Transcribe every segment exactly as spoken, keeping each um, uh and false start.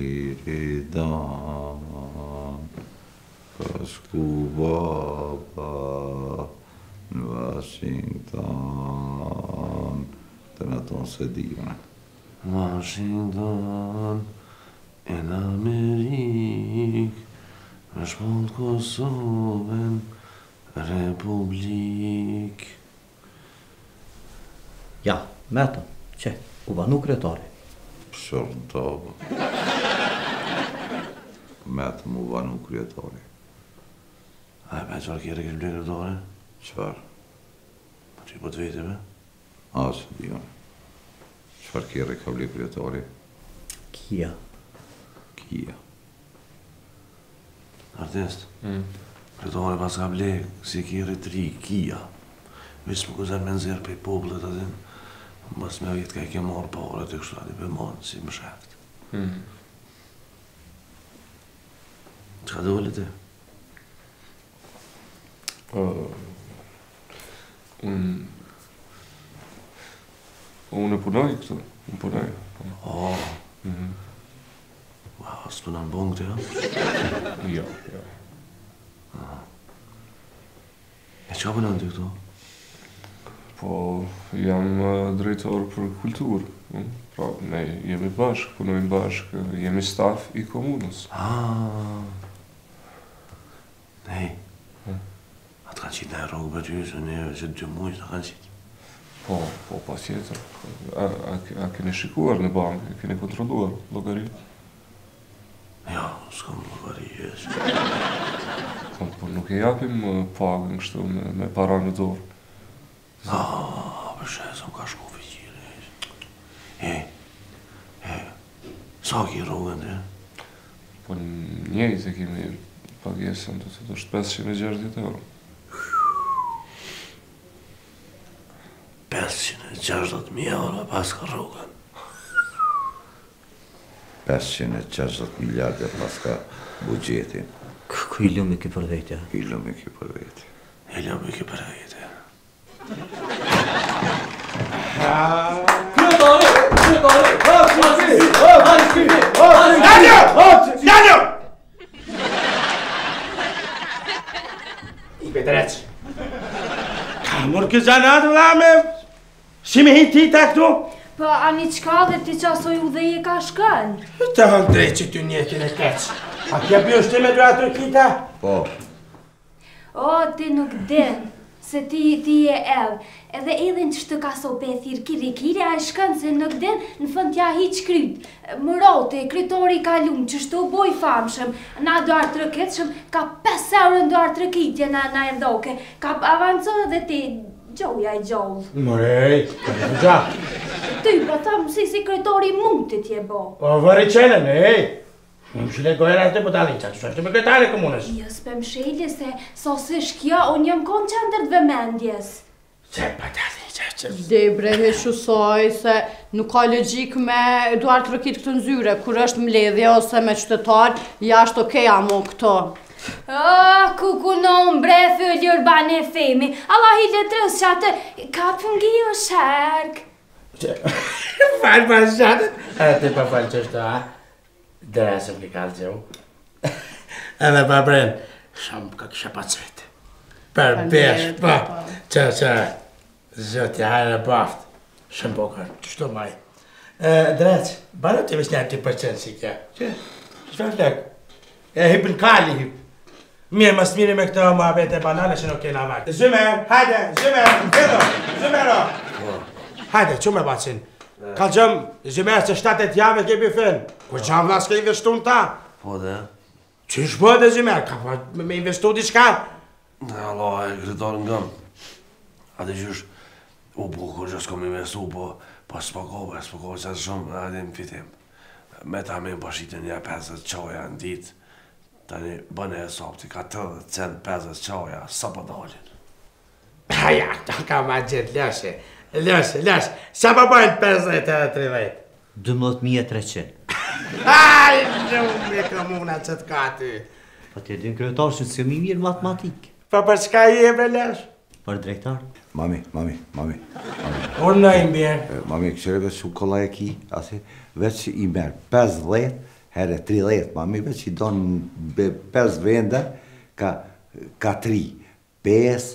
lidan, kashku baba në Washington, të në tonë se divën. Washington, e në Amerikë, është mund Kosovën, Republikë. Ja, me të, që, u banu kretari. Pëshërën të avë. Me të mu banu kretari. A e me qërë kjerë kërë kërë kretari? Qëfar? Pa që i po të vejti me? Asë, dion. Qëfar kjerë ka vli kretari? Kia. Kia. Artist? Mm. Kretari pas ka vli si kjerë tri, Kia. Vesh më këzër me nëzirë pej poblët atin, bas me vjetë ka i ke marë pare të kështu ati për manë, si më shakt. Mm. Qëka dole ti? Uh... Unë... Unë e punoj këtu, unë punoj. Oh! Wow, së punan bon këtë, ja? Jo, jo. E që punan ti këtu? Po, jam drejtor për kulturë. Pra, ne jemi bashkë, punojmë bashkë, jemi staf i komunës. Aaaa! Nej. Atë kanë qitë në rogë për gjysë, neve që dy mujtë kanë qitë. Po, po, pa tjetër. A kene shikuar në bankë, kene kontroluar logaritë? Ja, s'kam logaritë. Por nuk e japim pagën kështu me para në dorë. Na, përshë, s'am ka shku vëgjire. E, e, sa ki rogën të? Po njëjtë e kemi... Pagesën të të është pesëqind e gjashtëdhjetë euro. pesëqind e gjashtëdhjetë mijë euro pas ka rrugën. pesëqind e gjashtëdhjetë miliarde pas ka bugjetin. Kë i lëmë i ki për vete? I lëmë i ki për vete. I lëmë i ki për vete. Kretari! Kretari! Kretari! Kretari! Kretari! Kretari! Kretari! Petreq, ka mërë këtë zanat vla me si me hinë ti ta këtu? Pa, a një qka dhe ti qasoj u dhe je ka shkën? Të hënë drejtë që ty njetin e keq. A kja bjo shte me dra të kita? Po. O, ti nuk din, se ti je ev, edhe edhe në qështë të kaso pethir kiri kiri, a shkën se nuk din në fënd tja hiq kryt. Mërote, krytori ka lumë, qështu boj famshëm, na doar të rëkitshëm, ka pesë euro në doar të rëkitje na e ndoke, ka avancon edhe ti, gjoja i gjollë. Mërej, përre më gjatë. Ty, pa thamë si si krytori mund të tje bo. O, vërri qenën, ej! Më mshile gojera të budalin, që që është të bëkretare komunës. Jo, s'pe mshile se, sosish kjo, unë jëmë konë qëndër të vëmendjes. Se, budalin. Debre, he shusoj se nuk ka logik me Eduard Rokit këtë nëzyre, kur është mledhja ose me qytetar, jashtë okej amo këto. Ah, kukunon bre, fëllër banë e femi, Allah i letrës që atë, ka pëngi o shërk. Falë pa shatë, a të pa falë që është, a? Dresëm ki kalë që u. E me pa brenë, shumë ka kësha pa cvetë. Për besh, pa, që, që, Zëtja, hajnë e baftë, shëmë bokër, që shto maj. Drec, banë të vesh një ati përqenë si kja. Që? Shfar flekë? E hipën kali hipë. Mirë, mësë mirë me këto më abete banale që nuk kena vakë. Zymer, hajde, zymer, këto, zymero. Hajde, që me bacin? Kalë gjëmë, zymer, që shtatet jave kepi finë. Kur gjavë nga s'ke investu në ta. Po dhe? Që shpo dhe zymer, ka po me investu di shka. Allah, e kretarë ngëm. Ate qysh, u bukur që s'kom investu, po s'pakove, s'pakove që atë shumë, ati më fitim. Me ta me më pashitën një pesëdhjetë qoja në ditë, tani bëne e sopti, katërdhjetë cent pesëdhjetë qoja, sa pa dalin. Aja, ta ka ma gjithë, lëshe, lëshe, lëshe, sa pa bajnë pesëdhjetë e tridhjetë? dymbëdhjetë mijë e treqind. Aj, shumë e komuna që t'ka ty. Pa të edhin kryetarë që s'kemi mirë matematikë. Pa për shka je me lëshë? Për drejtarë? Mami, mami, mami, mami. Orë në i mërë. Mami, këshërëve që kolla e ki, ase, veç i mërë pesëdhjetë herë tridhjetë mamive që i donë pesë vende, ka tri, pesë,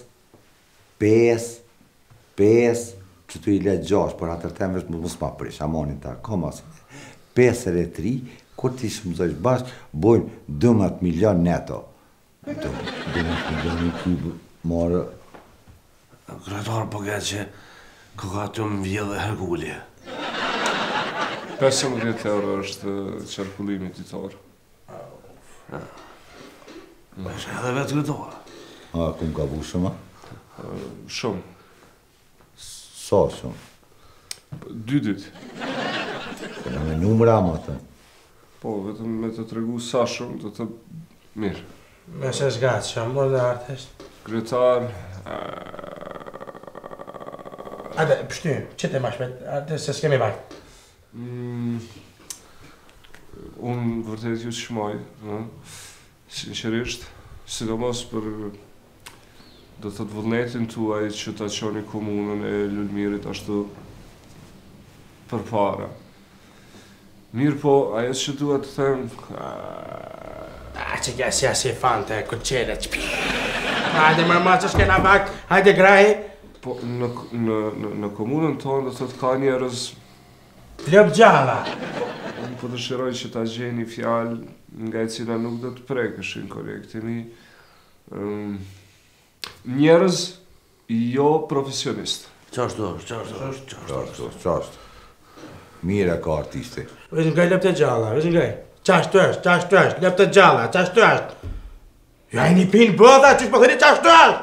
pesë, pesë, që tu i le gjashtë, por atër temë vështë më s'ma prish, amonin ta, koma se, pesë e tri, kur ti shumëzojsh bashkë, bojnë dymbëdhjetë milion neto. dymbëdhjetë milion kubë, marë... Kretarë përga që këkatë më vjedhe herkulje. pesëmbëdhjetë euro është qarkullimi titarë. Është edhe vetë këtoa. A, këmë ka bu shumë? Shumë. Sa shumë? Dy ditë. Këna me numra më të? Po, vetëm me të tregu sa shumë të të mirë. Meshe shgatë shumë, bërë dhe arteshtë. Kretarë... Ate, pështu, që të mashmet, ate se s'kemi bajtë. Unë vërtet ju shmaj, sinqerisht, sidomos për do të të vullnetin tuaj që ta qoni komunën e Lulmirit ashtu për para. Mirë po, ajo që duhet të them... A që kja si asje fante, këtë qele, që pjë... Hajde mërma që shkena bak, hajde grahi... Po, në komunën tonë do të të ka njerës... Lëp gjalla! Unë po të shiroj që ta gjeni fjallë nga e cila nuk do të prekëshin korektimi njerëz jo profesionistë. Qashtu është, qashtu është, qashtu është, qashtu. Mire ka artisti. Vëzën gaj lëp të gjalla, vëzën gaj. Qashtu është, qashtu është, lëp të gjalla, qashtu është. Ja e një pinë bëdha, që shpo thëri qashtu është!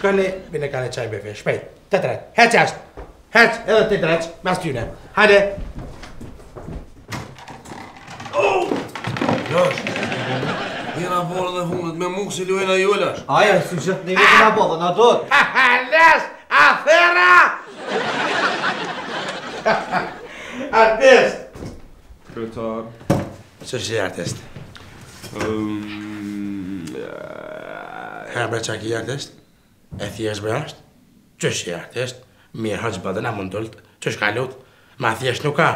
Shkoni, bine ka në qaj befe, shpejt, të tretë, he qashtë! Hec, edhe të dreq, mas t'yune. Hajde! Josh, njëra borë dhe hunët me mukë si luena julash. Aja, si qëtë një vetë nga bodhe, në dotë. Ha ha, lesh, a thera! Artist! Kretar. Që që artist? Herbe që ki artist? E thjesht be ashtë? Që që artist? Mirë, haqë bëdën a mundullt, që shka lutë, ma thjesht nuk ka.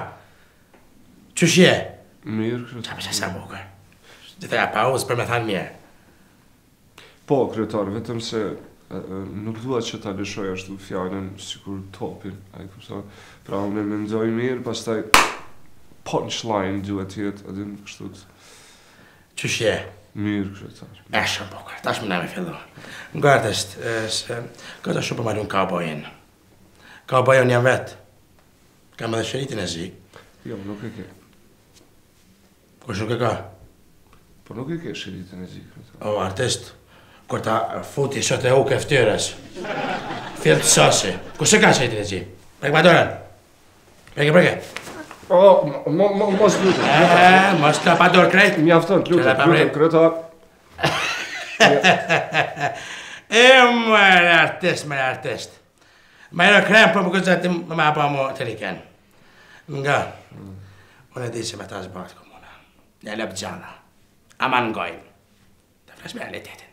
Që shje? Mirë, kretarë. Qa përshë sa bukër. Gjithë e pa uzë për me thanë mirë. Po, kretarë, vetëm se nuk duat që ta lëshoj ashtu fjallën, si kur topin, a i kuptonë. Pra, unë e mendoj mirë, pas taj punchline duhet jetë, adin kështu të... Që shje? Mirë, kretarë. E shumë bukër, ta shumë na me fillu. Nga artesht, këtë shumë për malun ka bojnë. Ka bajon jam vetë. Kam edhe shëritin e zi. Jo, nuk e ke. Kush nuk e ka? Po nuk e ke shëritin e zi. O, artist, kur ta futi sot e u këftyrës, fjetë sasi, kush e ka shëritin e zi? Prek madoran. Preke, preke. O, mos lutë. E, mos të pador krejt. Mi afton, lutë, lutë, kreta. E, mërë artist, mërë artist. Ma e në kremë për për këtë zatim ma pa mu të riken. Nga, unë e di që me ta zbartë komuna. Një lëpë gjana. Ama ngojnë. Të flasë me realitetin.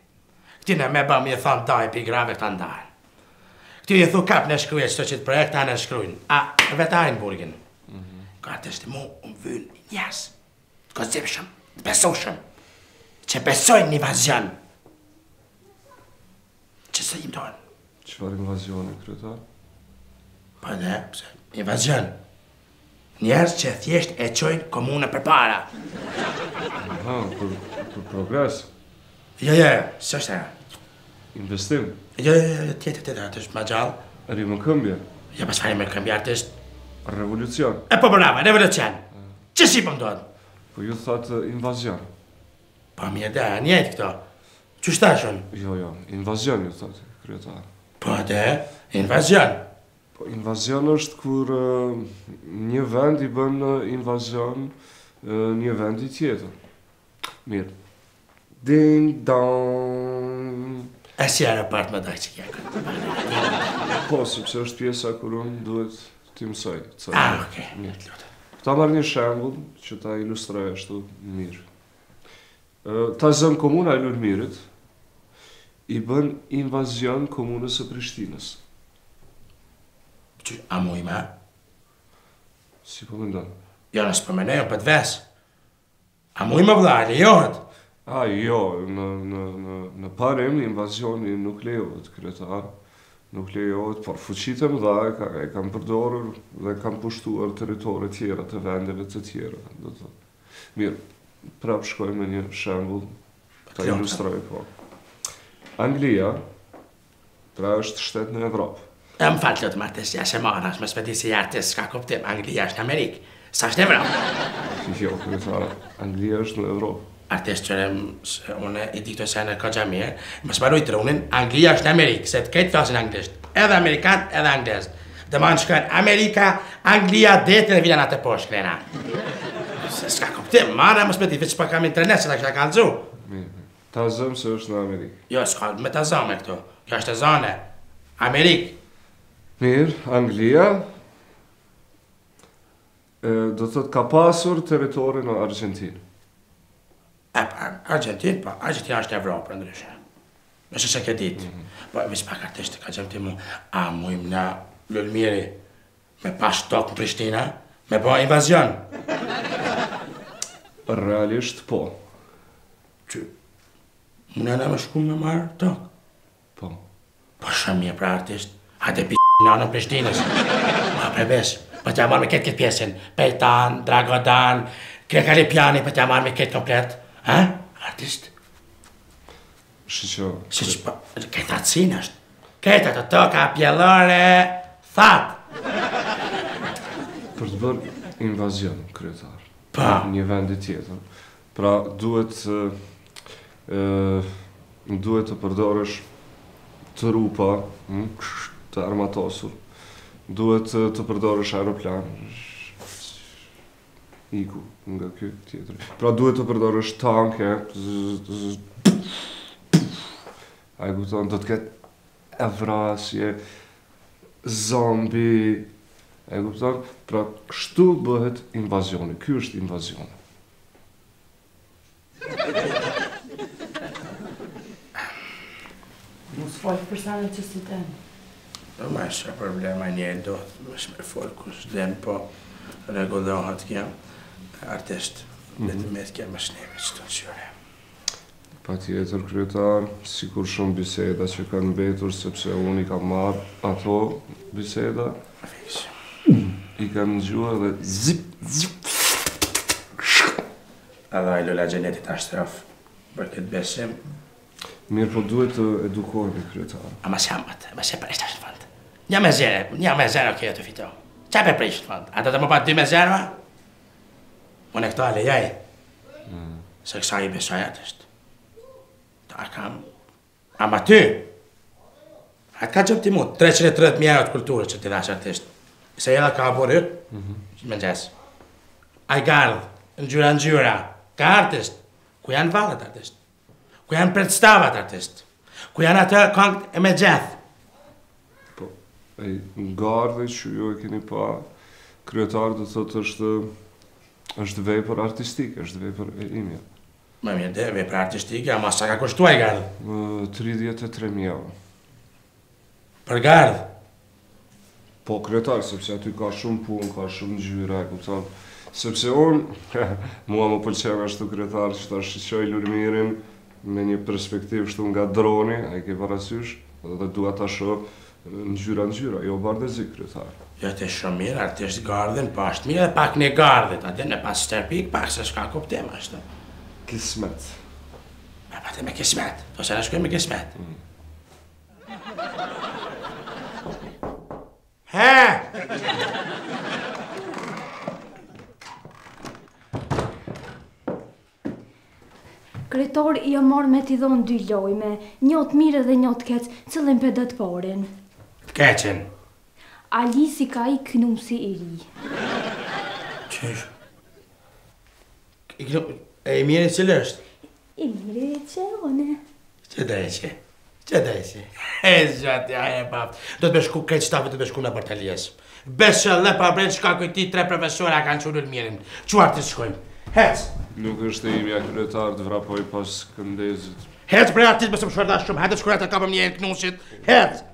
Këtine me ba mi e thamë daj për i grave të ndarën. Këtine e thu kap në shkruje qëto që të projekt anë në shkrujnë. A, vetë ajnë burgin. Ka të shtë mu umë vynë njes. Të kozimshëm, të besushëm. Që besojnë një vazion. Që së jim dojnë. Qëfar invazione, kretarë? Pa dhe, pëse, invazion. Njerës që thjesht e qojnë komune për para. Aha, për progres? Jo, jo, së është e. Investim? Jo, jo, jo, tjetër, tjetër, të është ma gjallë. Rimë në këmbje? Jo, pas fa rimë në këmbje, artisht. Revolucion? E po brava, revolucion. Që si po më donë? Po ju thatë invazion. Po mje da, njetë këto. Që shtashon? Jo, jo, invazion ju thatë, kretarë. Po dhe, invazion. Invazion është kur një vend i bën invazion një vend i tjetër. Mirë. Ding dong. E si aeroport më daj që kja këtë? Po, sepse është pjesa kur unë duhet t'i mësoj. A, oke, mirë të lutë. Ta marrë një shembull që ta ilustroj ashtu mirë. Ta zëm komuna e Lulmirit i bën invazion komunës e Prishtinës. A mu ima? Si po më ndonë? Jo, nësë për mene, jo për të vesë. A mu i më vla, lejohet? A, jo, në parim, invazioni nuk lejohet, kretar. Nuk lejohet, por fuqit e më dha e kam përdorur dhe kam pushtuar teritore tjera të vendeve të tjera. Mirë, prapë shkoj me një shembull, ta ilustroj po. Anglia, pra është shtetë në Evropë. E më falë të të martes, jashe marras, më s'peti si jartes, s'ka koptim, Anglia është Amerikë. Sa është Evropë? Jo, kërëtara, Anglia është në Evropë. Artes qëre, unë i diktoj se në këgja mirë, më smaroj të runin, Anglia është në Amerikë, se të këtë flasin anglisht, edhe Amerikan, edhe anglesht. Dhe ma në shkën Amerika, Anglia, detin e vilanat e poshë, krena. Ska koptim, marra, më s'peti, veç pa kam internet, se ta kësha kalëzu. Ta zëmë se është në Amerikë. Jo, s'ka me ta zëmë e këto, kjo është e zënë, Amerikë. Mirë, Anglia. Do të të ka pasur teritorin në Argentinë. E, Argentinë, pa, Argentinë është Evropë, ndryshe. Nëse se këtë ditë. Po, visë pak artisht të ka gjemë ti mu, a mujmë në Lullmiri me pas tokë në Prishtina, me po invazion. Realisht, po. Që, më në me shku me marë tokë? Po. Po, shumë mje pra artisht, hajde p*** në në Prishtinës. Ma prebesë. Për t'ja marrë me ketë këtë pjesin, Pejtan, Dragodan, Krekalipiani, për t'ja marrë me ketë komplet. Ha? Artist? Shqo... Shqo... Këtë atësin është. Këtë atë të ka pjellore... Thatë! Për të bërë invazion, kryetar. Pa! Një vendit tjetër. Pra, duhet... Duhet të përdoresh... Të rupa... Të armatosur. Duhet të përdorësh aeroplan, iku nga kjo tjetër. Pra duhet të përdorësh tanke, a e kupton, do të ketë evrasje, zombi, a e kupton, pra kështu bëhet invazioni, kjo është invazioni. Mos falë përshane që si tenë. Ma është problema një e do të më shme folë kusë dhenë, po regullohat kja artist dhe të metë kja më shneve që të në qyre. Pa tjetër, kryetar, si kur shumë biseda që kanë betur, sepse unë i ka marrë ato biseda, i kanë në gjua dhe zip, zip, shk. Alla e Lula Gjenetit Ashtraf për këtë besim. Mirë, po duhet të edukojnë, kryetar. A ma se amat, ma se për ishtë ashtë fëndë. Një me zero, një me zero kjo të fito. Qa për prishtë fëndë? A do të më patë dy me zero? Unë e këto ale jaj. Se kësa i besojat është. Ta kam... Ama ty! A të ka gjëmë ti mu, treqind e tridhjetë mijë euro kulturës që ti dash artishtë. Se edhe ka aborë ytë, që me nxesë. A i gardhë, në gjyra në gjyra, ka artishtë. Ku janë valet artishtë? Ku janë predstavat artishtë? Ku janë atë këngët e me gjethë? Në gardhe që ju e keni pa, kryetarë dhe të të është, është vejpër artistike, është vejpër e imja. Më mirë dhe, vejpër artistike, ama sa ka kushtua i gardhe? tridhjetë e tre mijë euro. Për gardhe? Po, kryetarë, sepse aty ka shumë punë, ka shumë gjyra, e kuptan. Sepse unë, mua më pëlqen ashtu kryetarë që ta shqyqoj Lulmirin me një perspektiv shtu nga droni, a i ke parasysh, dhe dua ta shoh, në gjyra në gjyra, jo bardhe zi, kryetarë. Jo, të shumë mirë, artisht gardhen, pa është mirë dhe pak në gardhet, atë në pas stërpik, pak se s'ka kuptim, ashtë. Kismet. Me pate me kismet, to se në shkujmë me kismet. He! Kryetor, i e morë me t'i dhonë dy lojme, njotë mire dhe njotë kecë, cëllën për dëtë porin. Keqen. Ali si ka i kënum si i ri. Qesh? E i mire qëllë është? I mire qëllë. Që da e që? Që da e që? E zhati, a e baftë. Do të beshku këtë shtafë, do të beshku në Bartalias. Beshe dhe pa brejnë shka këti tre profesora kanë qurur mirin. Quar të shkojmë. Hec! Nuk është e imja kryetar të vrapoj pas këndezit. Hec brej artistë besëm shërda shumë. Hajtë shkurat e kapëm një e kënusit. Hec!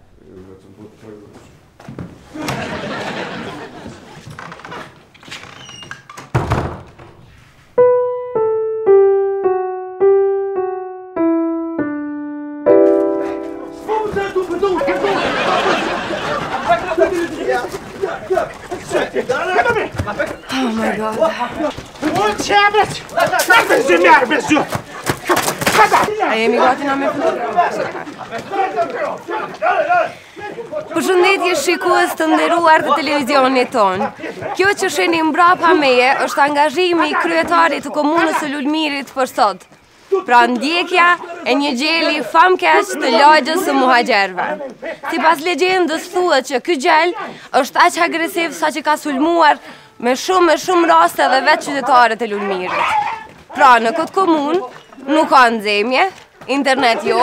A jemi gati na me flutur? Përshëndetje shikues të nderuar të televizionit tonë. Kjo që shihni mbrapa meje është angazhimi i kryetarit të komunës së Lulmirit për sot. Pra ndjekja e një gjeli famkeq të lagjës së muhaxherëve. Sipas legjendës thuhet që ky gjel është aq agresiv saqë ka sulmuar me shumë e shumë raste edhe vetë qytetarët e Lulmirit. Pra në këtë komunë nuk ka nxemje, internet jo,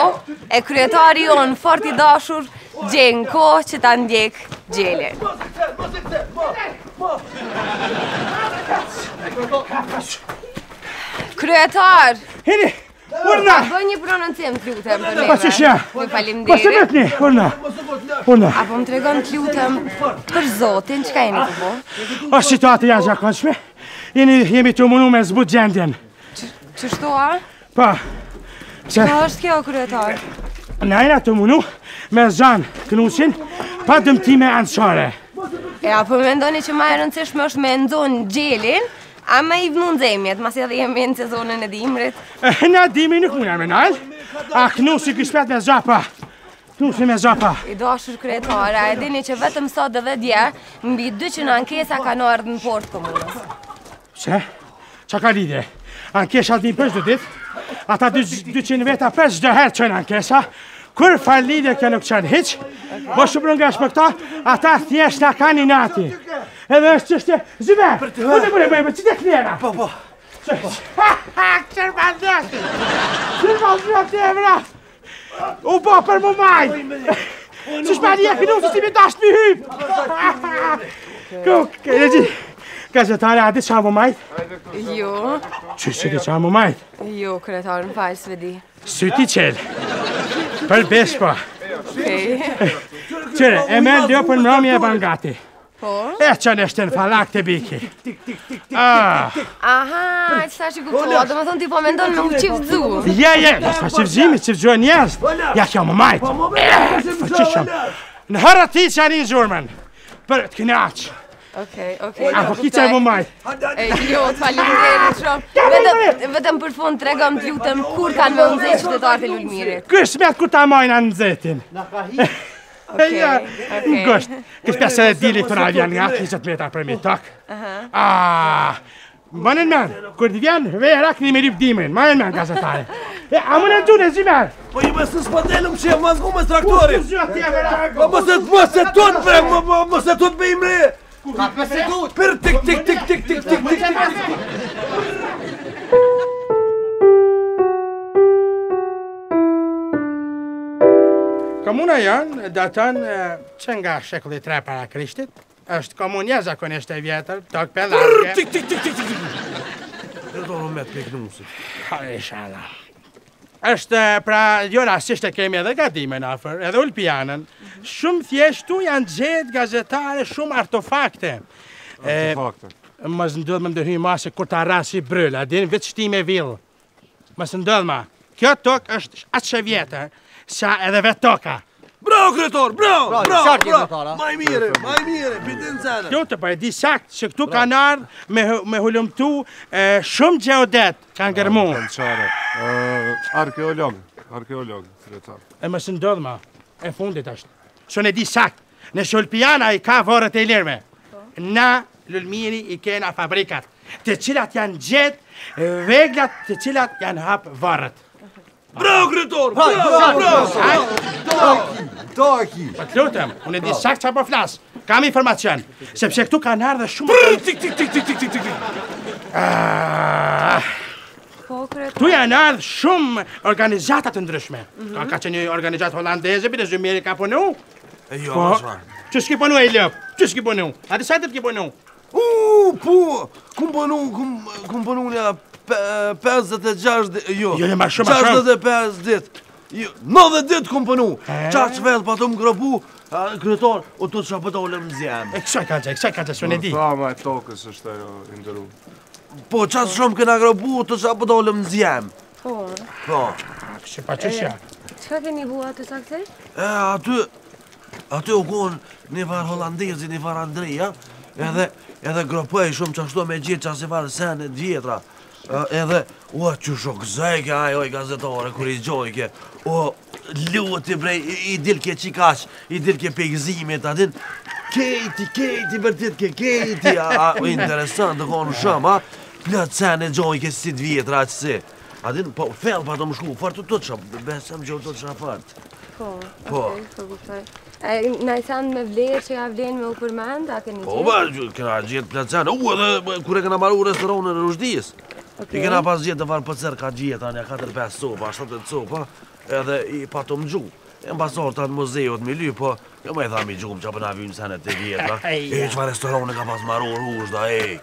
e kryetari jon fort i dashur gjen kohë që ta ndjek gjelin. Kryetar! Hini! Urna! Bëj një prononcim të lutem për neve. Pasqëshja! Ju faleminderit. Pasqëshetni, urna! Urna! Apo më tregon të lutem për Zotin, çka jeni të bërë? O situatë janë zakonshme. Jemi të munu me zbut gjendjen. Qështu a? Pa. Qëka është kjo, kryetar? Na jena të munu me zhan kënusin, pa dëmtime anësare. Ja, po me ndoni që ma e rëndësishme është me ndonë gjelin, a me i vënë nxemjet, masi edhe jemi në sezonën e dimrit. Na dimi nuk muna me nalë, a kënusi këshpet me zapa. Kënusi me zapa. I dashur kryetara, e dini që vetëm sot dhe dje, mbi dyqind ankesa kanë ardhur në portë komunës. Pse? Qa ka lidhje? Ankesha din pesë ditë, ata dyqind veta pesë herë qënë ankesa, kur falidhe kjo nuk qënë hiq, bo shumë nga shpër këta, ata thjesht nga kaninati. Edhe është qështë, zyme, u të bërë bëjme, që të knjera? Po, po. Ha, ha, këshër bandeti! Këshër bandeti e vra! U bo për mu majnë! Qështë ma një e kënusë si mi dashtë mi hypë! Gazetare, a di qa mu majtë? Jo. Qështë që di qa mu majtë? Jo, kretarë, më falë s've di. Syti qelë. Për beshpa. Qëre, e me ljo për mërëmje e bangati. E qënë është në falak të biki. Aha, qësa që kuptoa, do me thonë ti po me ndonë me u qivëzu. Je, je, s'pa qivëzimi, qivëzua njerës. Ja, kjo më majtë. Në hërë ati që anë i zhurmen. Për të këne aqë. Okej, okej. Apo ki qaj më majtë? Jo, të falimderit shumë. Vetëm për fund të regëm të lutëm kur kanë me nëzit qytetarët e Lulmirit. Kështë me atë kur ta majnë anë nëzitin. Okej, okej. Në gështë, kështë pesë edhe dili të naljan nga njëzet metra për mi takë. Aaaa, mënën men, kër të vjenë, vera këni me ripdimin, mënën men gazetare. A më në gjune, zimer! Po i mësë në shpatelëm që e mazgu me traktorin. Po mësë të të me ka përse duhet! Për tik tik tik tik tik tik tik tik tik! Komuna janë daton që nga shekulli tre para Krishtit, është komunja zakonisht e vjetër, tokë për largë... Tik tik tik tik tik tik! Dhe do në me të peknusit. Hale, shala. Është pra, jo rastisht e kemi edhe gadimen afer, edhe ulpianën. Shumë thjeshtu janë gjetë gazetare, shumë artefakte. Artefakte? Mësë ndodhë me mdërhyj ma se kur ta rasi brëllë, adin vetë shtime vilë. Mësë ndodhë ma, kjo tokë është atë që vjetë, sa edhe vetë toka. Bravo, kretor, bravo, bravo, bravo, maj mire, maj mire, pitin sene. Kjo të përdi saktë që këtu kanë ardhë me hullumtu shumë gjeodet kanë gërmunë. Arkeolog, arkeolog, kretor. E më së ndodhë ma, e fundit është, së në di saktë, në Shulpiana i ka vorët e lirme. Na, Lulmiri, i kena fabrikat, të cilat janë gjetë, veglat të cilat janë hapë vorët. Bravo, kretor, bravo, bravo. Taki! Pa të lutëm, unë e di shak që për flasë, kam informacion, sepse këtu kanë ardhe shumë... Brrrr, tik, tik, tik, tik, tik, tik, tik, tik! Aaaaah... Tu janë ardhe shumë organizatat të ndryshme. Ka që një organizat holandeze, bide zëmjeri ka punu? Jo, ma shvarë. Që s'ki punu e lëp? Që s'ki punu? A të sajtët ki punu? Uuu, po, kum punu, kum punu një pesëdhjetë e gjashtë... Jo, gjashtëdhjetë e pesë ditë. Nëve ditë këmë pënu, qatë shvedhë pa të më grëpu, kretarë, o të të shapëtole më zjemë. E kësaj ka që, e kësaj ka që, së në di. Ta ma e tokës është ajo indëru. Po, qatë shumë këna grëpu, o të shapëtole më zjemë. Po. Po. Kështë pa qëshja. Qëka keni bua të sakëtej? E, aty, aty u konë një farë holandezi, një farë Andreja, edhe edhe gropoj shumë që ashtu me gjithë që asifare senet vjetra. Edhe, o, që shokëzajke ajoj gazetore, kër i gjojke, o, luti brej, i dilke qikash, i dilke pejgzimit, atin, kejti, kejti, bërtit ke kejti, a, interesant të konë shumë, a, plët senet gjojke si të vjetra, që si. Adin, po, fel pa të më shku, fartu të të shë, besëm që të të shë fartë. Po, okej, po kuptoj. Në i sanë me vlerë që ja vlerën me u përmend, a këni gjithë? Po, ba, këna gjithë placanë. U, edhe kure këna maru restoranën në Rushdijës. I këna pas gjithë të farë pëtësër ka gjithë, anja katër pesë sopa, shtatë sopa, edhe i pa të më gju. E më pasarë të atë muzeot me ly, po, jo me i tha mi gjumë që apë na vynë senet të vjetra. E, që fa restoranën ka pas maru Rushda, ej.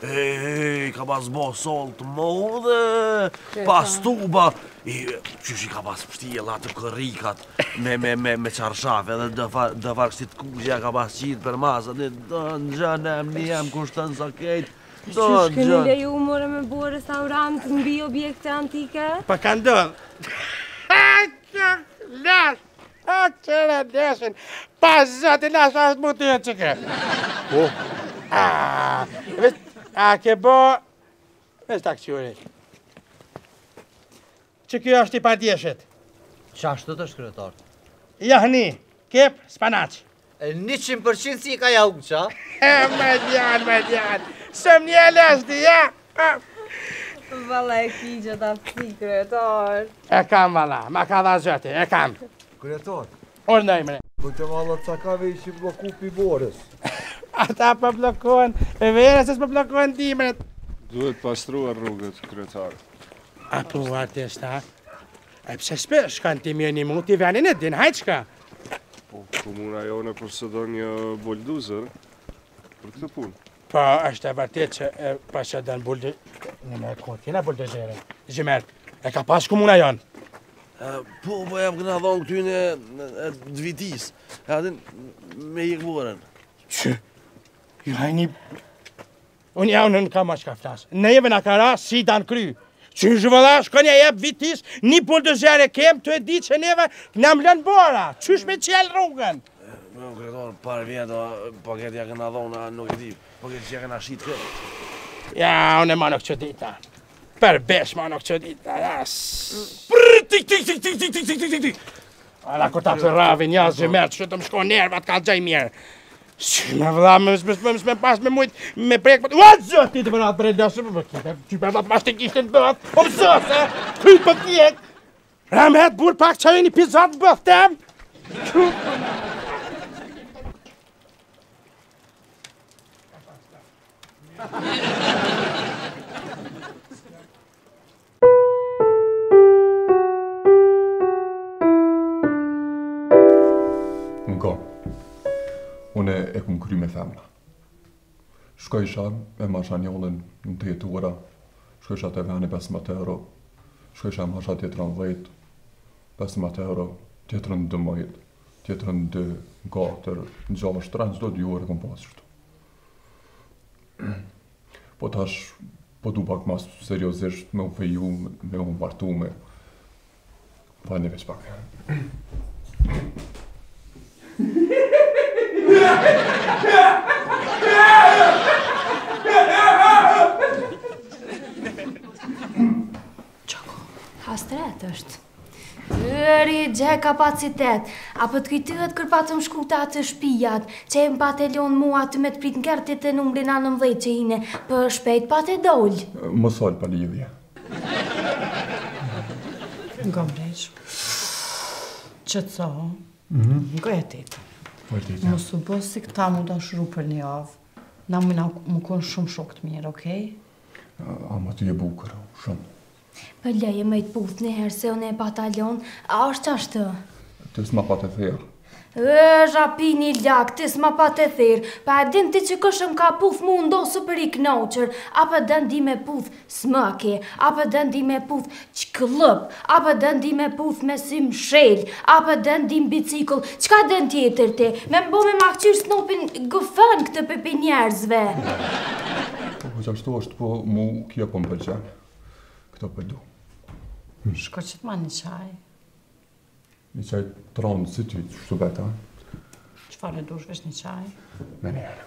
Ej, ka pas bo sol të modhe, pas tuba, qysh i ka pas pështjela të kërikat me qarshaf, edhe dëfar kështit kuzja ka pas qitë për masat, do në gjënem, një jem kushtën sa kejtë, do në gjënë. Qysh këni leju mërë me bo restaurant në bi objekte antike? Pa ka ndërë. Ha, që lash, ha, që rëndeshin, pas zëti lash, ashtë mu të jenë që ke. Po? Aaaa, veç... A ke bo... Ves të akcionit. Që kjo është i padjeshet. Qashtu të shkretartë? Jahni, kep, spanaq. njëqind përqind si ka jahun qa? E, me djanë, me djanë. Sëm një leshti, ja? Vala e ki që ta pësi, kretartë. E kam, vala, ma ka dha zëti, e kam. Kretartë? Ornoj, mre. Këtë vala të sakave ishim bloku për borës. Ata për blokon, e verës është për blokon dimret. Duhet pastruar rrugët, kryetarë. A pruar të është ta? E pëse shpesh, kanë të mirë një mund t'i venin e din, hajtë shka. Po, komuna jone përsedo një bolduzer për këtë punë. Po, është e vërtet që e përsedon bolduzer... Në me kontina bolduzere. Gjimert, e ka pas komuna jone. Po, po, e më këna dhonë këtyne dvitis. E adin, me i këvoren. Që? Jurajni, unë javë në kam ashtë ka flasë. Neve në kara si danë kry. Që në zhvëllash, kënja jep vitis, një buldozere kem, të e di që neve në më lënë bora. Qysh me qelë rrugën? Me u kretorë, parë vjetë, paketja këna dhona nuk e di, paketja këna shqitë këtë. Ja, unë e ma nuk që dita. Përbesh ma nuk që dita, jas. Prrrr, tik, tik, tik, tik, tik, tik, tik, tik. Ala, kur ta të ravin, jasë gjëmerë, që të më shko nervat, ka gjaj mirë. Shë me vëdha, me pas me mujtë, me prejkë për... Uat zëtë, ti të përnatë për e dësë, për këtë, që për da pas të kishtë në bëtë, o më zëtë, këtë për tjekë. Ramet, burë pak që e një pizatë në bëtë, temë. Nko. Une e këmë kry me femra. Shkojsha e masha njollin në të jetura, shkojsha të veni pesëmbëdhjetë euro, shkojsha e masha tjetërën dhjetë, pesëmbëdhjetë euro, tjetërën dëmbëdhjetë, tjetërën dy, katër, gjashtë, tre, çdo dy orë e këmë pasë qëtu. Po tash, po du pak mas seriosisht me u feju, me u mbartu me... Fajnë veç pak. Qako, hastret është. Tëri gje kapacitet, apë të kujtëhet kërpa të më shkuta të shpijat, që e më pa të elion mua të me të prit në kërtit e numrin anë më dhejt që hine, për shpejt pa të dollë. Më solë pa lidhje. Nga mrejsh. Që të soho, nga e tete. Më së bësë si këta mu da shru për një avë. Na më konë shumë shok të mirë, okej? Ama të je bukër, shumë. Për leje me i të putë një herë se unë e batalion, a është që ashtë të? Të s'ma pa të thirë. E, rapi një lak, të s'ma pa të thirë. Pa e din ti që këshëm ka puth mu ndosë për i knoqër. A për dëndi me puth smake, a për dëndi me puth qkëllëp, a për dëndi me puth me si mshelj, a për dëndi me bicikull. Qka dënd tjetër te? Me mbo me makqyrë s'nopin gëfën këtë pëpi njerëzve. Po që ashtu është, po mu kjo po më përqen. Këto përdu. Shko që t'ma një qaj. Një qaj të randë si ty, qështu beta. Qëfar e dushvesh një qaj? Me njerë.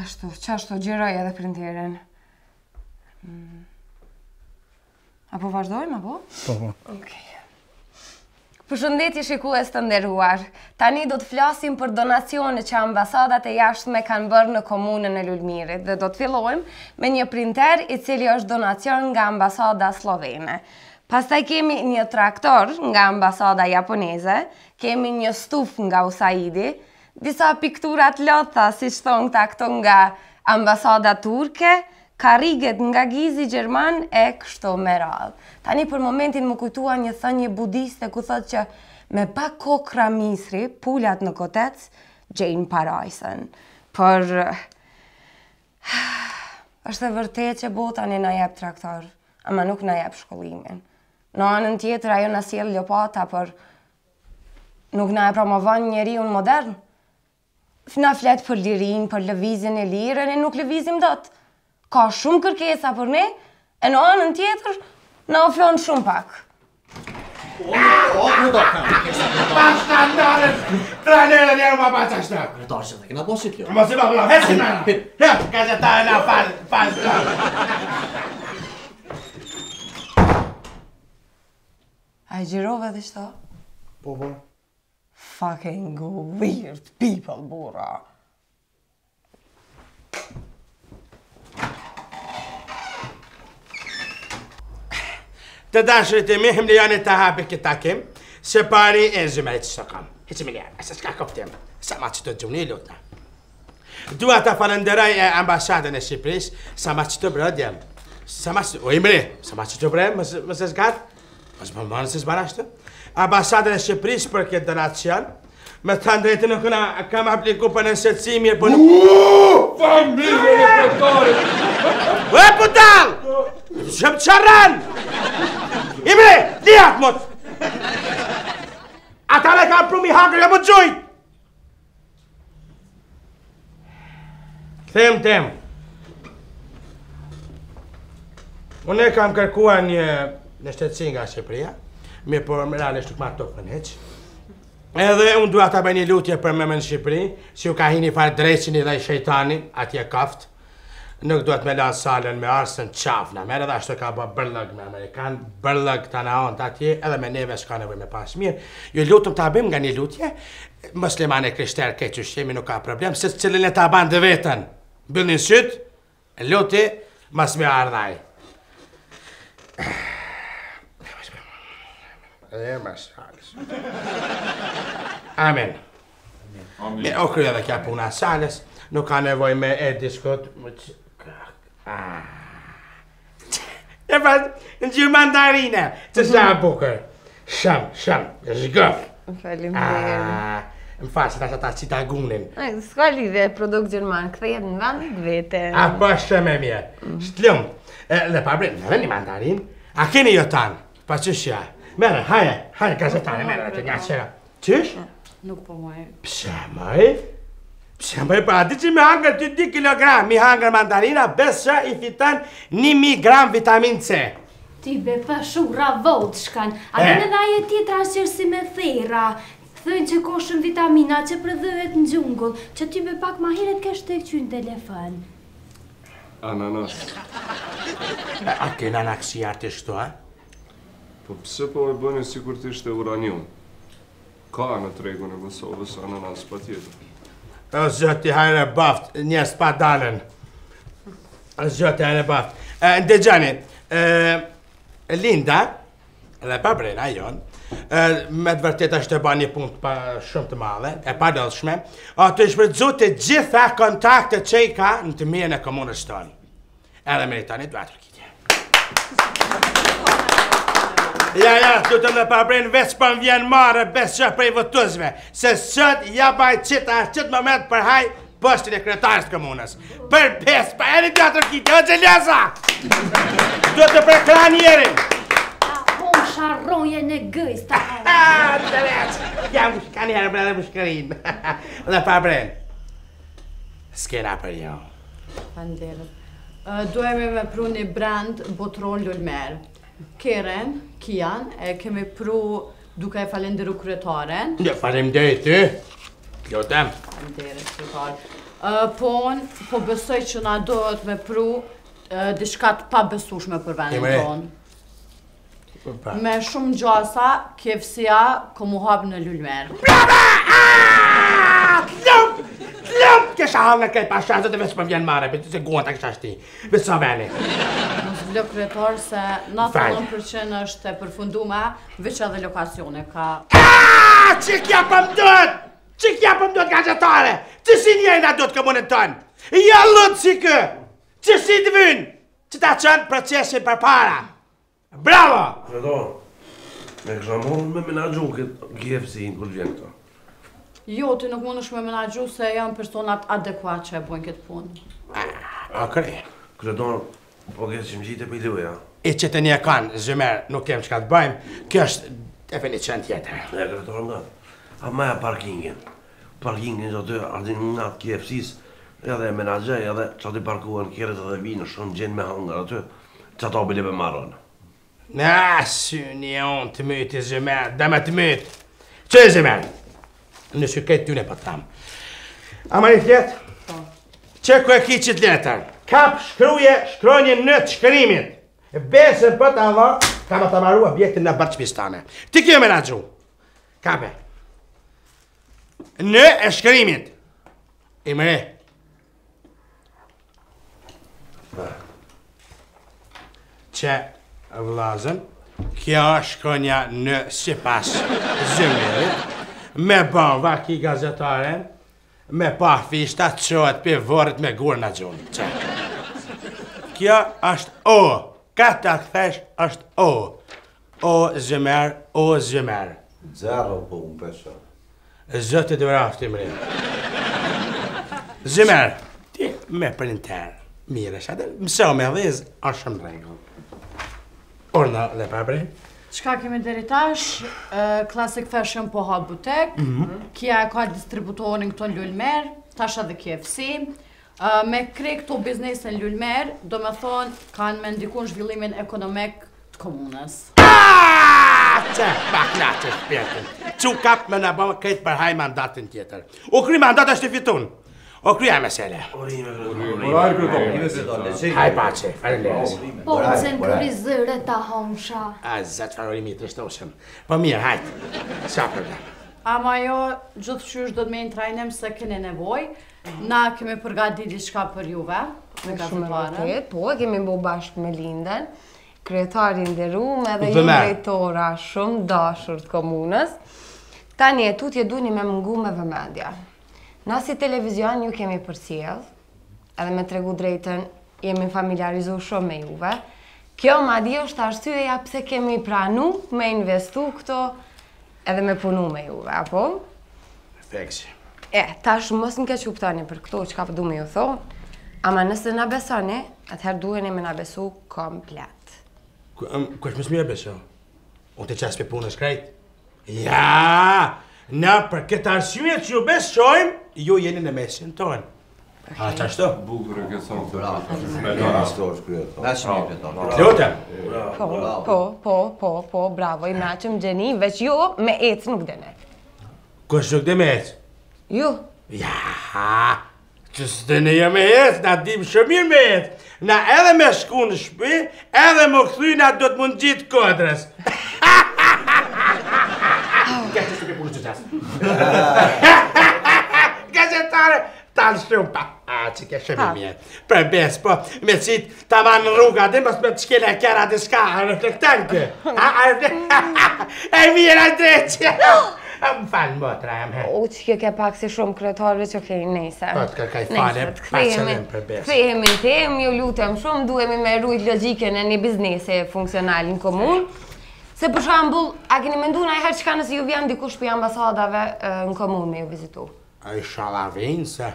Qashtu, qashtu, gjeroj edhe printerin. Mm. Apo vazhdojmë, apo? Po, po. Okej. Përshëndetje shikues të nderuar. Tani do të flasim për donacione që ambasadat e jashtme kanë bërë në komunën e Lulmirit dhe do të fillojmë me një printer i cili është donacion nga ambasada slovene. Pastaj kemi një traktor nga ambasada japoneze, kemi një stuf nga Usaidi, disa pikturat lotha, si që thonë këta këto nga ambasada turke, kariget nga Gizi Gjerman e kështu me radhë. Tani për momentin më kujtua një thënie budiste ku thot që me pak kokra misri, pulat në kotec, gjejnë parajsën. Por është e vërtet që bota në na jep traktor, ama nuk na jep shkollimin. Në anën tjetër ajo na sjell lopata, por nuk na e promovon njeriun modern. Na flet për lirin, për lëvizjen e lirë, ne nuk lëvizim dot. Ka shumë kërkesa për ne, e në anën tjetër, na ofron shumë pak. O, o, kërëtar, kërëtar. Pas të andarës, tranerën e rëma pas të ashtë. Kërëtar, që dhe këna posit kjo. Mos i pa përla, hesi në në. Hep, ka që ta e na pas të ashtë. A i gjirove dhe qëta? Po, po. Fucking weird people, burra. Të dashurit e mi, him lejoni të hapi këta kim, se pari e zëmërit që së kam. Hecë me lejoni, asë s'ka këptim, sa ma që të gjuni lutna. Dua të falenderoj e ambasadën e Shqipëris, sa ma që të brodjem. Sa ma që të... O imri, sa ma që të brodjem, mëse zgatë? Mëse më mënë se zbarashtë? Ambasadën e Shqipëris për këtë donacion, me të ndrejtë nuk këna kam apliku për nësecimi e për nuk... Uuuu! Familje në përtorit! E putal! Shëmë qërran! Imre, lihat mot! Atare ka pru mi hangër, jë më gjujt! Këthejmë temë. Unë e kam kërkua një nështetësi nga Shqipëria, me por më realisht nuk ma të topën heq. Edhe unë duha të bëj një lutje për me më në Shqipëri, që u ka hini farë dreqini dhe i shejtani, atje kaft. Nuk duhet me lanë salën me arsën qafna, mere dhe ashtu ka bërë bërlëg me Amerikanë, bërlëg të anaon të atje, edhe me neve shka nevoj me pas mirë. Ju lutëm të abim nga një lutje, muslimane krishterë keq ushqimi nuk ka problem, se cilin e të aban dhe vetën. Bëllin sytë, luti, mas me ardhaj. E mas halës. Amen. Me okry edhe kja puna salës, nuk ka nevoj me e diskut... E pas, në gjyrë mandarina, që sa bukër. Shëm, shëm, zhgëf. Më falim dhe. Më fasin asë ata qita gunin. Ska lidhe produkt gjerman, këthe jetë në vandit vete. A po shëm e mje. Shtlum, dhe pabri, në dhe një mandarin, a keni jo tanë, pa qëshja. Mere, haje, haje gazetane, mere, të nga qera. Qysh? Nuk po mojë. Pse mojë? Pse më e pra, di që mi hangër ty dy kilogram, mi hangër mandarina, besha i fitan një mijë gram vitamin C. Ti be pa shumë ravot shkan, a të në dhaje tjetra qërë si me thera, thëjnë që koshën vitamina që përdhëhet në gjungull, që ty be pak ma heret kesh të këqynë telefon. Ananas. A ke në anaksia të shto, a? Po pëse po e bëni si kur të ishte uranium? Ka në tregun e Kosovës ananas pa tjetër. O zëti hajre baft, njerës pa dalen. O zëti hajre baft. Ndegjani, Linda, dhe pa brena jonë, me të vërtet është të ba një punë shumë të madhe, e pa dëllshme, o të ishpërëtzu të gjitha kontakte që i ka në të mirë në komunës tonë. Edhe me i tani, duatë rëkitje. Ja, ja, të të me pa brenë, veç për më vjenë marë, besë që prej vëtuzve, se sëtë ja baj qita, qëtë moment për haj, postin e kretarës të komunës. Për pesë, për eri djatë rëkite, o gjeljaza! Do të prekra njerin! A po sharoje në gëjs të hajë. Ha, të veqë! Ja, mushka njerë, bre, dhe mushkërin. Dhe pa brenë, s'kena për jo. Panderët. Dojme me pru një brand botron lullmerë. Keren, Kian, e kemi pru duke e falenderu kryetaren. Falemderi ty, klotem. Falemderi, kryetare. po unë po besoj që na dohet me pru diçka të pabesueshme për vendin tonë. Me shumë gjasa, kefsia, ko mu hap në Lulmer. Brava! Aaaaaa! Klump! Klump! Kësha halë në këtë pasha, zëtë veç përmjen mare, për të se guon të kësha shti. Veç sa vene. Nësë vlo kretor se nëntë e nëntë përqind është e përfundume, veç edhe lokacione ka... Aaaaaa! Që kja për më dojtë! Që kja për më dojtë ka gjëtare! Që si një e nga dojtë këmunën tonë! Ja lutë si kë! Që si të vynë! Që ta qënë procesin për para! Bravo! Kretor, me kësha mund me menagju këtë G F C-in kërë vjen këta. Jo, ti nuk mund është me menagju se janë personat adekuat që e bojnë këtë punë. A krej? Kretor, po këtë që më gjitë e pëjdu, ja? I që të një kanë, zëmer, nuk kemë që ka të bajmë, kjo është definicion tjetër. E, kretor, nga, a maja parkingin. Parkingin që të ardhin nga të G F C-s, edhe e menagjaj, edhe që të parkuan kjerët edhe vinë, shumë gjenë me hangar aty, që ato bile për marron. Në synë janë të mytë i zëmerë, dhe me të mytë. Që i zëmerë? Në syketë ty në për tamë. A ma një tjetë? Po. Që ku e ki që të letër? Kap shkruje shkronje në të shkërimit. Besën për të avë, kam a të maru objektin në Barqpistane. Ti kjo me ragju. Kape. Në e shkërimit. I mëre. Që... Vlazën, kjo shkonja në si pas zëmirit, me bon vaki gazetare, me pa fishta të qohet për vorit me gurë në gjunë. Kjo është O, këta këthesh është O. O zëmer, O zëmer. Zero po unë pesha. Zëtë të vrafti mëri. Zëmer, ti me printer, mire shatë, mëso me dhiz, është më regullë. Orna dhe papri. Qka kemi deri tash, Classic Fashion po ha butek, kja e ka distributorin këto në Lulmer, tash edhe K F C. Me kre këto biznese në Lulmer, do me thonë kanë me ndikun zhvillimin ekonomik të komunës. Aaaaaa! Që bakla që shpjetin. Që kap me në bëmë këtë përhaj mandatin tjetër. U kry mandat është të fitun. O krya mesele. Urime, urime. Uraj kërdo. Haj pache, farinlejës. Po, në se në kërizëre ta homësha. A, zëtë farorimi të shtoshem. Po mirë, hajtë. Qa përda? Ama jo, gjithë qysh do të me në trajnem se kene nevoj. Na kemi përgadit diçka për juve. Me gazetarën. Po, kemi bo bashkë me Linden. Kryetarin derum edhe ju drejtora shumë dashur të komunës. Tani e tutje duni me mungu me vëmendja. Na si televizion ju kemi përcjell, edhe me tregu drejten jemi familiarizu shumë me juve. Kjo madje është arsyeja pse kemi pranu me investu këto edhe me punu me juve, apo? Theksi. E, tash mos më keq kuptoni për këto që ka përdu me ju thonë, ama nëse na besoni, atëherë duheni me na besu komplet. Kështë më smire besu? Unë të qasë për punë shkrejt? Jaaa! Në për këtë arsye që ju besojmë, ju jeni në mesin tonë. A që ashtu? Bukërë këtë sonë të rafë. Po, po, po, po, bravo, i naqëm gjeni, veç ju me ecë nuk dene. Kështë nuk dhe me ecë? Ju. Jaha, që së të ne jo me ecë, na dim shëmir me ecë. Na edhe me shku në shpi, edhe më këthuj na do të mund gjitë kodrës. Gazetare, talë shumë pa, a që ke shumë i mjetë. Për besë, po, me qitë të va në rruga, dhe mos me të shkele kjera dhe shka, a reflektan kë. E mirë a dreqë. Më falë motra, e me. U që kjo ke pak si shumë kretarve që kej nejse. Po, të kërkaj fale, pa qëllim për besë. Kthehemi në temë, ju lutëm shumë, duhemi me rrujt logikën e një biznese funksional në komunë. Se për shambull, a keni mendu në ajherë që ka nësi ju vjen dikush për ambasadave në komunë me ju vizitu? A i shala vinë se?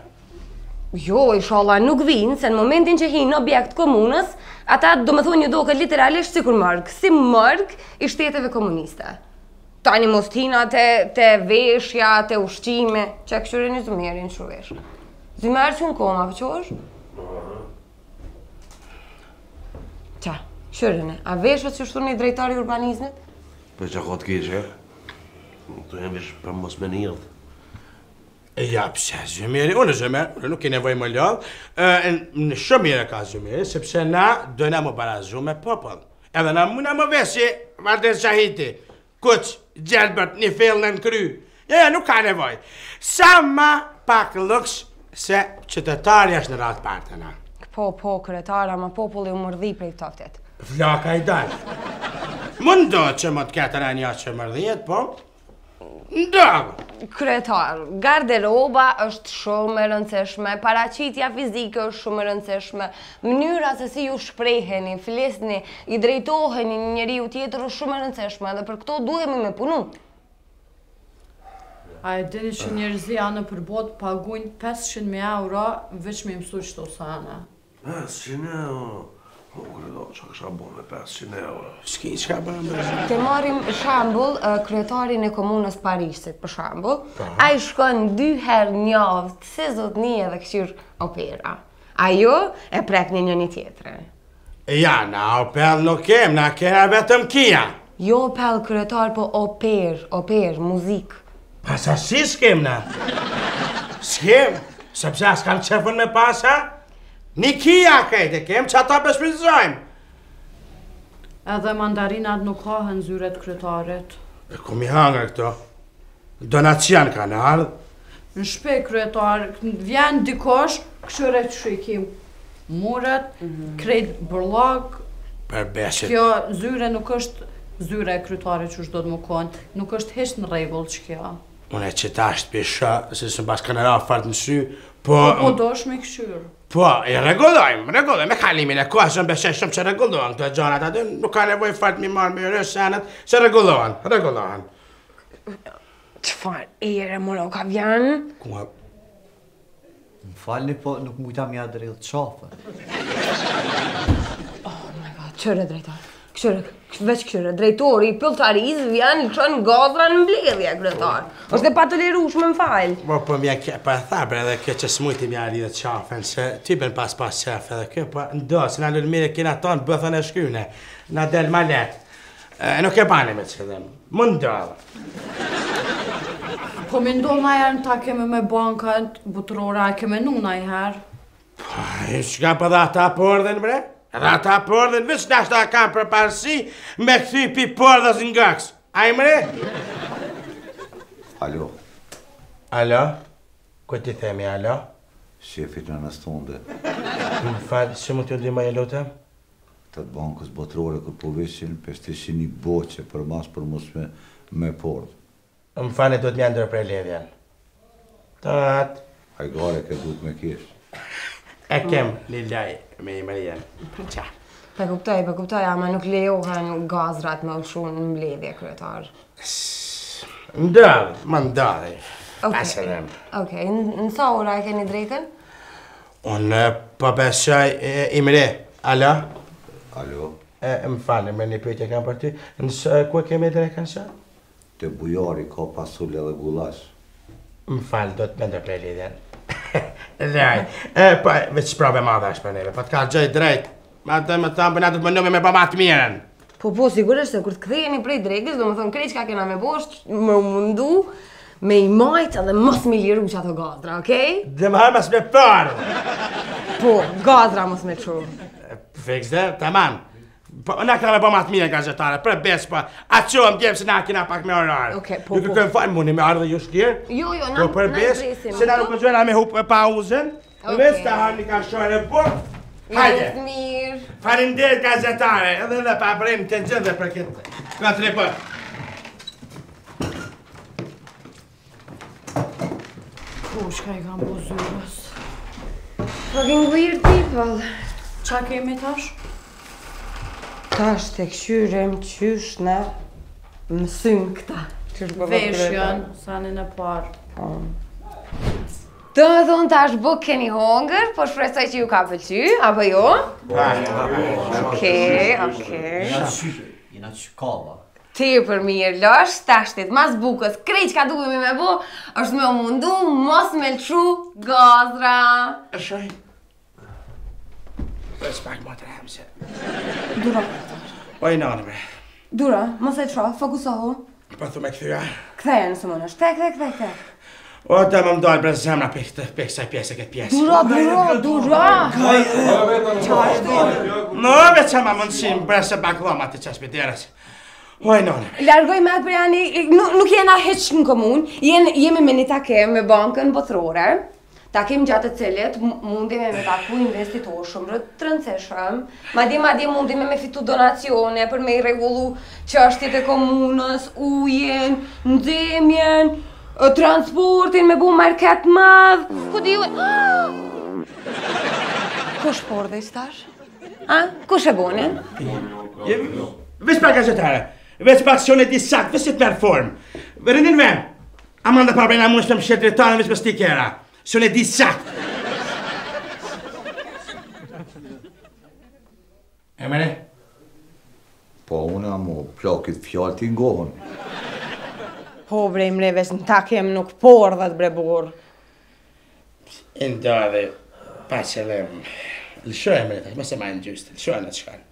Jo, i shala nuk vinë se në momentin që hi në objekt komunës, ata do me thonë një doke literalisht si kur mërgë, si mërgë i shteteve komuniste. Tani mostina të veshja, të ushqime, që e këshyre një zëmjerin shruvesh. Zëmjerë që në koma, për që është? Qa? Qërëne, a veshët që shtu një drejtari urbanizmet? Për që ka të keqe, të jemi shpër mos me njëllë. Ja, pëse Zymiri, unë Zymiri, unë nuk i nevoj më lodhë, në shumë mire ka Zymiri, sepse na dojna më barazu me popull. Edhe na muna më vesi, Varden Shahiti, Kuc, Gjelbert, një fillë në kry. Ja, nuk ka nevoj. Sa ma pak lëks se qytetari është në ratë partëna. Po, po, kretara, ma populli u mërdhi prej toftet. Flaka i dalë. Mundo që më të ketëra një që mërdhijet, po? Ndohë! Kretar, garderoba është shumë e rëndësishme, paraqitja fizike është shumë e rëndësishme, mënyra se si ju shpreheni, flisni, i drejtoheni një njeriu tjetër është shumë e rëndësishme dhe për këto duhemi me punu. A e dini që njerëzi anë përbot paguajnë pesëqind mijë euro veç me mësu qëto sa anë? pesëqind euro? O, kretar, që kësha bo me pesëqind euro? Shki që ka bo me... Te marim shambull kryetarin e komunës Parisit, për shambull. A i shkon dy her njavët, se zot një edhe këshir opera. Ajo e prek një një një tjetëre. Ja, na opera nuk kem, na kera vetëm kia. Jo opera kretar, po oper, oper, muzikë. Pasa si s'kem na? S'kem, sepse s'kam qefën me pasa? Një kia kajtë e kem që ata beshmizojmë. Edhe mandarinat nuk ka hën zyret kryetarit. E ku mi hanga këto? Donacian ka në ardhë? Në shpej kryetarit, vjen dikosh, këshyre që shikim. Muret, krejt bërlak. Përbeshit. Kjo zyre nuk është zyre kryetarit që shdo të më konë. Nuk është heshtë në rejvëll që kjo. Unë e qëta është pisha, se së në basë kanera fartë në sy, po... Po do është me këshyrë. Po, e regullojmë, regullojmë, me kalimin e kohësën, beshe shumë që regullojnë këto gjonat aty, nuk ka nevoj fartë mi marë me rështë sanët, se regullojnë, regullojnë. Qëfar ere, mërë, ka vjanë? Kuma... Më falni, po nuk mujta mja drejtë qafë. Oh my god, qëre drejtarë? Këshërë, veç këshërë, drejtori, pëlltariz, vjanë, lëqënë gazran në bledhja, kretarë. Oshtë e pa të lirushme më falë. Po, po, mja kje, pa e thabër edhe kje që smujti mja rrë dhe qafen, se ty ben pas pas qefë edhe kje, po, ndo, se na lëllmire kina tonë bëthën e shkyne, na del ma letë, e nuk e bani me që dhëmë, më ndohë. Po, me ndohë na janë ta keme me bankat, butërora, keme nuna i herë. Po, e shka përda ta përdhen, bre? Rata përdhen, vëqë nashtë a kam për parësi, me këthy pi përdhës nga kësë. A i mre? Alo. Alo? Këtë ti themi, alo? Shefit në nësë tunde. Më falë, që më të ndima e lotëm? Të të bankës botërore kërë përvishin, pështishin i boqe për mas për mos me përdhë. Më falë, do të një ndërë prej ledhjan. Të atë. A i gare, këtë du të me kishë. E kem Lillaj me i Marijan. Qa? Pe kuptoj, pe kuptoj, ama nuk lejohen gazrat me ullshun në mledhje, kryetar. Ndodhë, më ndodhë. Okej, okej, në sa ura e keni drejten? Unë përbeshoj Imre. Alo? Alo? Më falë, me një pyetje kam për ty. Ku e kemi drejken sa? Te bujari ka pasullë dhe gullash. Më falë, do të mendër prej lidhen. Raj, e po, veç prave madha është për neve, po t'ka gjoj drejt. Ma të më thamë, përna të të mënome me pa matë miren. Po, po, sigurisht se kur t'kthejeni prej drekës, do më thonë krej qka kena me bosht, më mundu, me i majtë edhe mos me liru që ato gazra, okej? Dhe më hërë mas me përë. Po, gazra mos me qo. Fiks dhe, tamam. Po, na këna me pa matë miren, gazetare, për besë, po, atë që më gjemë se na këna pak me orarë. Oke, po, po. Nuk kënë fajnë mundi me ardhë dhe ju shtirë. Jo, jo, na në dresim. Se na nuk përgjojnë a me hupë e pauzën. Vez të hapë një ka shore bërë. Hajde. Jësë mirë. Farinderë, gazetare, edhe dhe pa brejmë të gjëndë dhe për këtë. Këtë të repërë. Po, shka i kam po zyrës. Fucking weird people. Qa kemi tash? Tash të këshyrem qysh në mësym këta. Veshjën, sanin e parë. Do me thonë tash buk keni hongër, po shpresoj që ju ka pëlqy, apo jo? Okej, okej. Jena që kava. Te për mirë, lash, tash të të mas bukës, krej që ka duhemi me bu, është me mundu, mos me lëshu, gazra. Shoj. Përës pak më të rehemëse. Dura. O i nani me. Dura, mos e qo, fokusohu. Përthu me këthyja. Këtheja nësë mënë është, këthe, këthe, këthe. O të më mdojnë brezë zemra për kësaj pjesë e këtë pjesë. Dura, dura, dura! Në ove që më mundësim brezë e bakloma të qashpi djeres. Oj, none. Largoj me atë përjani, nuk jena heq në komun, jemi me një takem me bankën botërore. Takim gjatë të cilit mundime me taku investitor shumë të rëndësishëm. Madje madje mundime me fitu donacione për me i regullu çështjet e komunës, ujin, ndihmjen, transportin, me bu market madh. Ku di ju... Kush pordhe i stash? A? Kush e bune? Vesh pak gazetare, vesh pak shone di sak, vesh të merë formë. Rëndin me, Amanda Pabrena mund shtë më shqetri tanë, vesh për stikera. Së në di sakt! E mëne? Po, unë amu, plakit fjallë t'i ngohën. Po, bre, mre, vesh në takem nuk por dhe të bre burë. E nda dhe, pa që dhe, lëshoj e mre, tash, mëse ma e në gjystë, lëshoj e në të shkanë.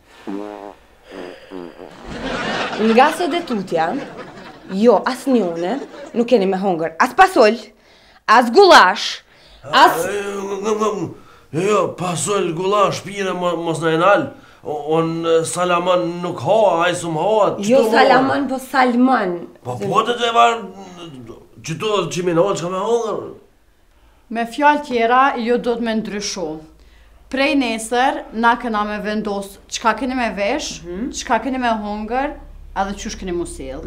Nga se dhe tutja, jo, as njone, nuk keni me hongër, as pasoll, as gulash, as... Jo, pasol, gulash, pire, mos në enal. Unë salaman nuk hoa, ajë sum hoa. Jo salaman, po salman. Po po të të varë, qëto dhe qimin hoa, qëka me hongër? Me fjallë tjera, jo do të me ndryshu. Prej nesër, na këna me vendosë qëka këni me vesh, qëka këni me hongër, adhe qësh këni musil.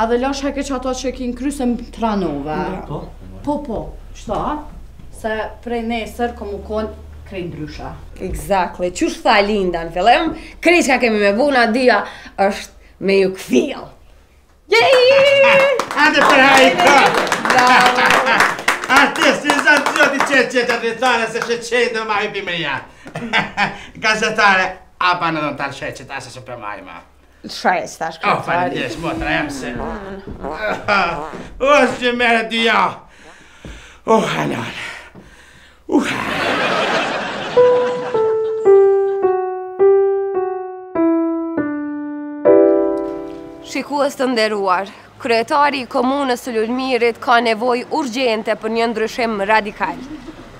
Adhe lash heke që ato që kënë krysën tranove. Po? Po, po, qëta? Se prej nesër këmu konë krej ndrysha. Exactly, që shë tha Linda në fillem, krej që ka kemi me buna, dhja është me ju këfil. Jeeeeee! Ate për hajta! Bravo! Ate, si zanë që ti qetë qetë atritare, se shë qetë në ma hypi me janë. Gazetare, apa në do në talë shetë që ta se që për majma. Shaj e që ta shkëtari. O, falim tjesh, motra, jam se. O, së që mere dhja. Oh, hang on. Shikues të nderuar, kryetari i komunës së Lulmirit ka nevojë urgjente për një ndryshim radikal.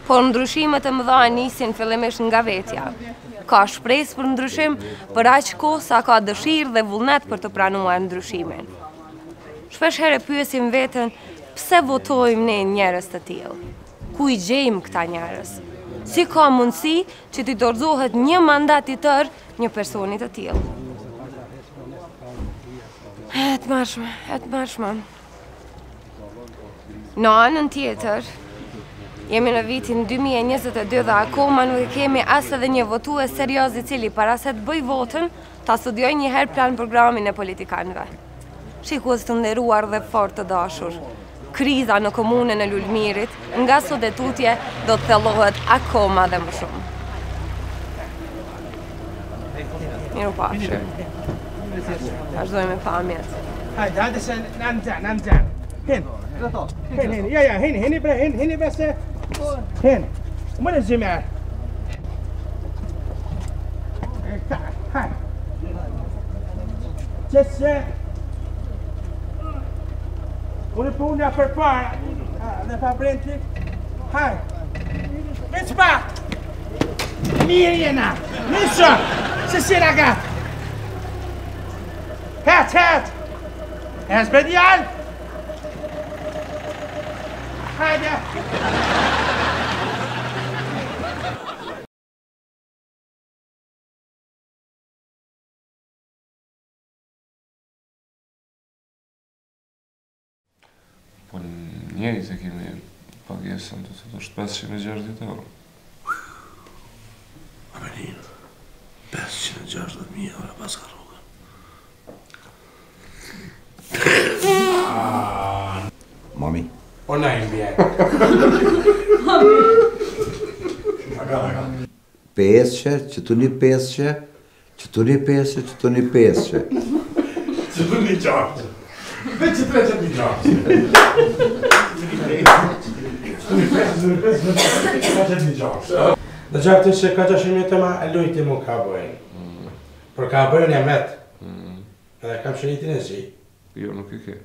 Por ndryshimet e mëdha nisin fillimisht nga vetja. Ka shpresë për ndryshim për aq kohë sa ka dëshirë dhe vullnet për të pranuar ndryshimin. Shpesh herë pyesim veten, pse votojmë ne njerës të tjilë? Ku i gjejmë këta njerës? Si ka mundësi që t'i dorëzohet një mandat i tërë një personit të tjilë? E të mërshme, e të mërshme. Në anën tjetër, jemi në vitin dy mijë e njëzet e dy dhe akoma nuk e kemi asë dhe një votu e serios i cili para se të bëj votën, ta studioj njëherë plan programin e politikanëve. Shikues të nderuar dhe fort të dashur, kriza në komunën e Lulmirit nga sot e tutje do të thellohet akoma dhe më shumë. Miru pafshë. Vazhdojmë e pamjet. Hajde, hajde se në nëzën, në nëzën. Heni, heni, heni, ja, ja, heni, heni bre, heni, heni bre se... Heni, më në zime arë. E këta, hajde. Qësë se... Unë për unë ja për para, dhe pa brenti, hajë, veç pa, mirë jena, nësë, se si në gatë, hetë, hetë, e së bedi alë, hajde. Po njeri se kemi pagesën të të të pesëqind e gjashtëdhjetë euro. Amelin, pesëqind e gjashtëdhjetë mijë euro pas ka rrugën. Mami? O na e mbje. Mami? Pesqe, që të një pesqe, që të një pesqe, që të një pesqe. Që të një qartë. Veç që tre që t'i gjashtë. Që t'i gjashtë. Dhe gjaftin që ka qashim një të ma lujti mu ka bëjnë. Por ka bëjnë e metë. Edhe kam shëritin e zi. Jo, nuk i ke.